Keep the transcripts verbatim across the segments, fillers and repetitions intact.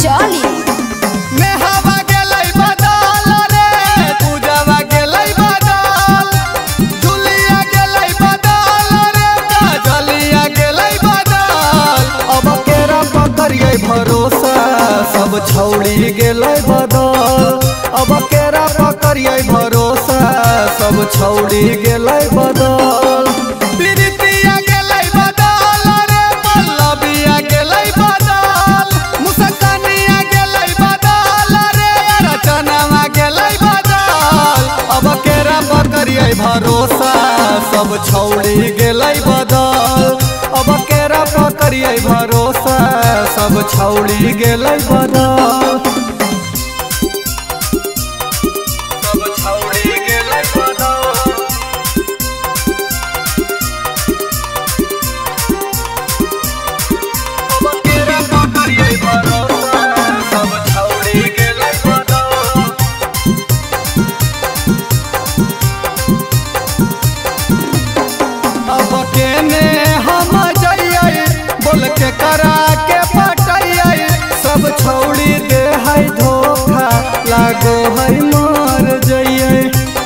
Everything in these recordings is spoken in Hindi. चली। नेहावा गेलई बदल रे, पूजावा गेलई बदल, झुलिया गेलई बदल रे, काजलिया गेलई बदल। अब केरा पकड़िए भरोसा, सब छौड़ी गेलई बदल। अब केरा पकड़िए भरोसा, सब छौड़ी गेलई बदल। भरोसा सब छौड़ी गेलई बदल। अब केरा पकड़िए भरोसा, सब छौड़ी गेलई बदल। सब छौड़ी गेलई बदल। अब केरा पकड़िए भरोसा, सब छौड़ी गेलई बदल। करा के पटैये, सब छौड़ी दे है धोखा, लागो है मार जइये,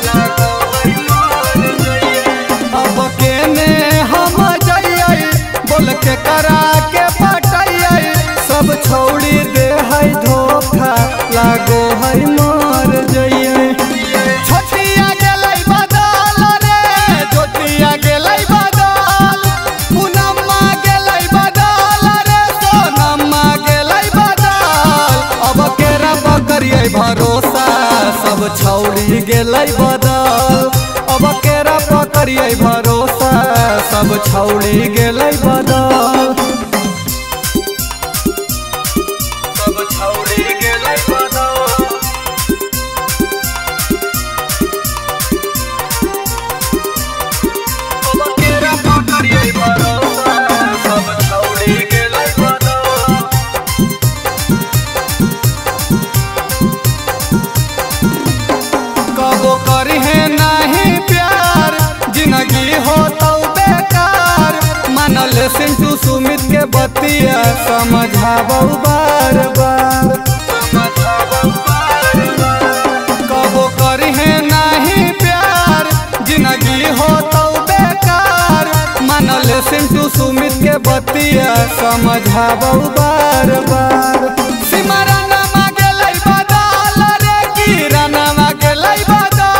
लागो है मार जइये। अब केने हम जइये, बोल के करा के पटैये, सब छौड़ी दे है धोखा, लागो है मार जइये। छोटिया गेलई बदल रे, छोटिया गेलई बदल, पुनम्मा गेलई बदल भरोसा, सब छौड़ी गेलई बदल। अब केरा पकड़िए भरोसा, सब छौड़ी गेलई बदल। सब छौड़ी गेलई बदल। अब केरा पकड़िए भरोसा, सब छौड़ी गेलई बदल। करिहे नहीं प्यार, जिंदगी हो तो बेकार, मनल सिंटू सुमित के बतिया, समझाबो बार बार, समझाबो बार बार। कबो करिहे नहीं प्यार, जिंदगी हो तो बेकार, मनल सिंटू सुमित के बतिया, समझाबो बार बार। सिमरनवा गेलई बदल रे, किरनवा गेलई बदल,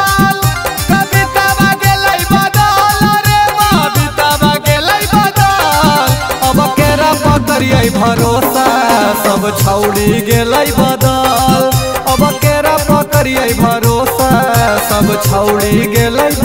भरोसा सब छौड़ी गेलई बदल। अब केरा पकड़िए भरोसा, सब छौड़ी गेलई।